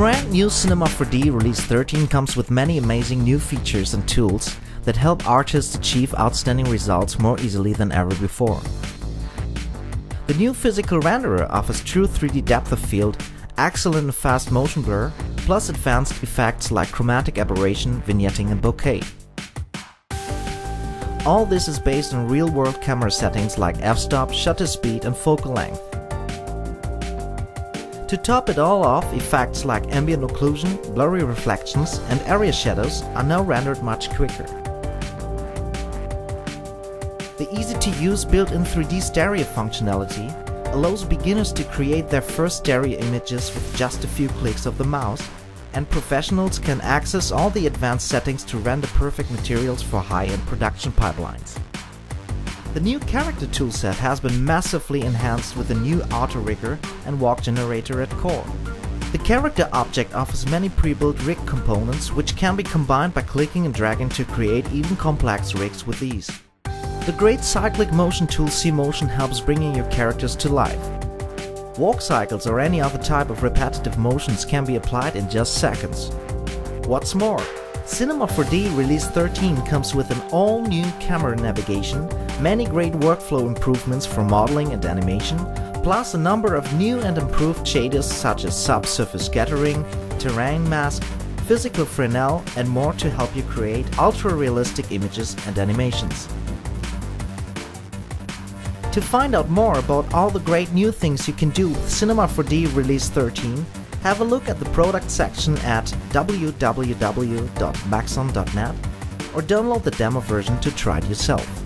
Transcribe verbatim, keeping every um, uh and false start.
brand new Cinema four D Release thirteen comes with many amazing new features and tools that help artists achieve outstanding results more easily than ever before. The new physical renderer offers true three D depth of field, excellent and fast motion blur, plus advanced effects like chromatic aberration, vignetting and bokeh. All this is based on real-world camera settings like f-stop, shutter speed and focal length. To top it all off, effects like ambient occlusion, blurry reflections and area shadows are now rendered much quicker. The easy-to-use built-in three D stereo functionality allows beginners to create their first stereo images with just a few clicks of the mouse, and professionals can access all the advanced settings to render perfect materials for high-end production pipelines. The new character toolset has been massively enhanced with a new auto rigger and walk generator at core. The character object offers many pre-built rig components which can be combined by clicking and dragging to create even complex rigs with ease. The great cyclic motion tool C-Motion helps bringing your characters to life. Walk cycles or any other type of repetitive motions can be applied in just seconds. What's more, Cinema four D Release thirteen comes with an all-new camera navigation, many great workflow improvements for modeling and animation, plus a number of new and improved shaders such as subsurface scattering, terrain mask, physical Fresnel and more to help you create ultra-realistic images and animations. To find out more about all the great new things you can do with Cinema four D Release thirteen, have a look at the product section at w w w dot maxon dot net or download the demo version to try it yourself.